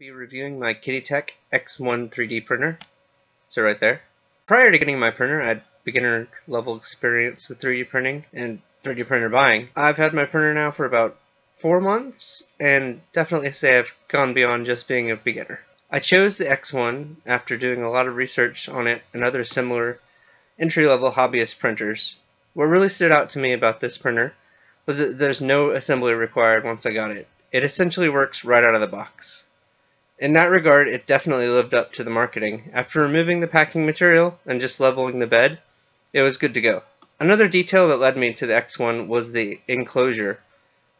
be reviewing my QIDI Tech X-One 3D printer. So right there. Prior to getting my printer, I had beginner level experience with 3D printing and 3D printer buying. I've had my printer now for about 4 months, and definitely say I've gone beyond just being a beginner. I chose the X-One after doing a lot of research on it and other similar entry-level hobbyist printers. What really stood out to me about this printer was that there's no assembly required once I got it. It essentially works right out of the box. In that regard, it definitely lived up to the marketing. After removing the packing material and just leveling the bed, it was good to go. Another detail that led me to the X-One was the enclosure.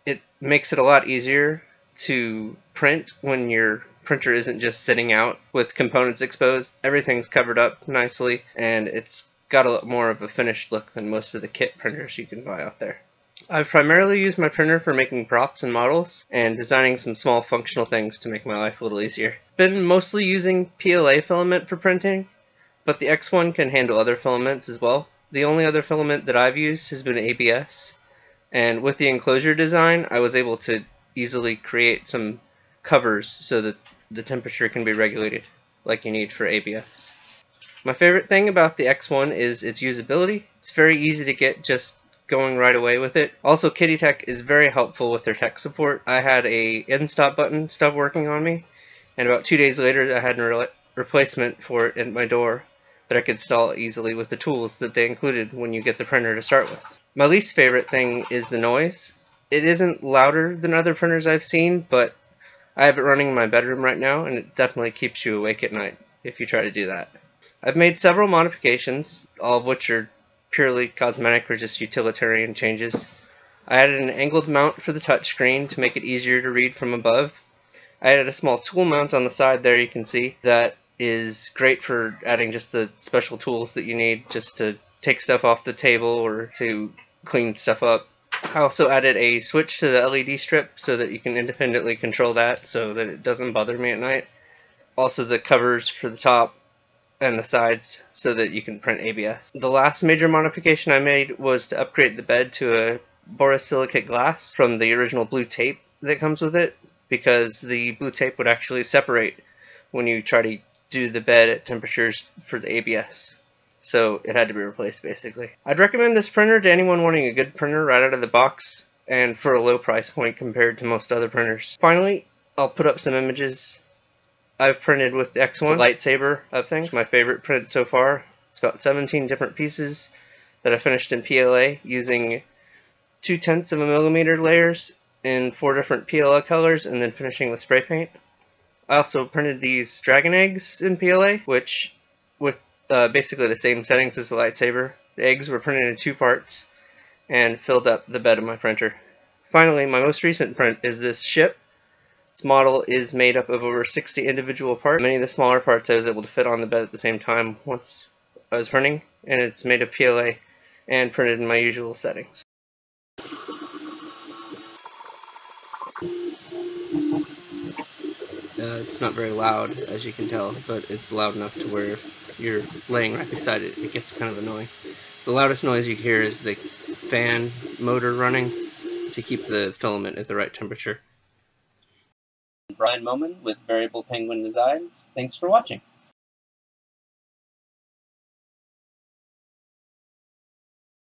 It makes it a lot easier to print when your printer isn't just sitting out with components exposed. Everything's covered up nicely, and it's got a lot more of a finished look than most of the kit printers you can buy out there. I've primarily used my printer for making props and models, and designing some small functional things to make my life a little easier. Been mostly using PLA filament for printing, but the X-One can handle other filaments as well. The only other filament that I've used has been ABS, and with the enclosure design, I was able to easily create some covers so that the temperature can be regulated like you need for ABS. My favorite thing about the X-One is its usability. It's very easy to get just going right away with it. Also, QIDI Tech is very helpful with their tech support. I had a end stop button stop working on me, and about 2 days later I had a replacement for it at my door that I could install easily with the tools that they included when you get the printer to start with. My least favorite thing is the noise. It isn't louder than other printers I've seen, but I have it running in my bedroom right now, and it definitely keeps you awake at night if you try to do that. I've made several modifications, all of which are purely cosmetic or just utilitarian changes. I added an angled mount for the touchscreen to make it easier to read from above. I added a small tool mount on the side there, you can see, that is great for adding just the special tools that you need just to take stuff off the table or to clean stuff up. I also added a switch to the LED strip so that you can independently control that so that it doesn't bother me at night. Also the covers for the top and the sides so that you can print ABS. The last major modification I made was to upgrade the bed to a borosilicate glass from the original blue tape that comes with it, because the blue tape would actually separate when you try to do the bed at temperatures for the ABS. So it had to be replaced basically. I'd recommend this printer to anyone wanting a good printer right out of the box and for a low price point compared to most other printers. Finally, I'll put up some images I've printed with the X-One, the lightsaber of things. It's my favorite print so far. It's about 17 different pieces that I finished in PLA using 0.2 millimeter layers in 4 different PLA colors and then finishing with spray paint. I also printed these dragon eggs in PLA, which with basically the same settings as the lightsaber. The eggs were printed in 2 parts and filled up the bed of my printer. Finally, my most recent print is this ship. This model is made up of over 60 individual parts. Many of the smaller parts I was able to fit on the bed at the same time once I was printing, and it's made of PLA and printed in my usual settings. It's not very loud, as you can tell, but it's loud enough to where if you're laying right beside it, it gets kind of annoying. The loudest noise you hear is the fan motor running to keep the filament at the right temperature. Brian Momin with Variable Penguin Designs. Thanks for watching.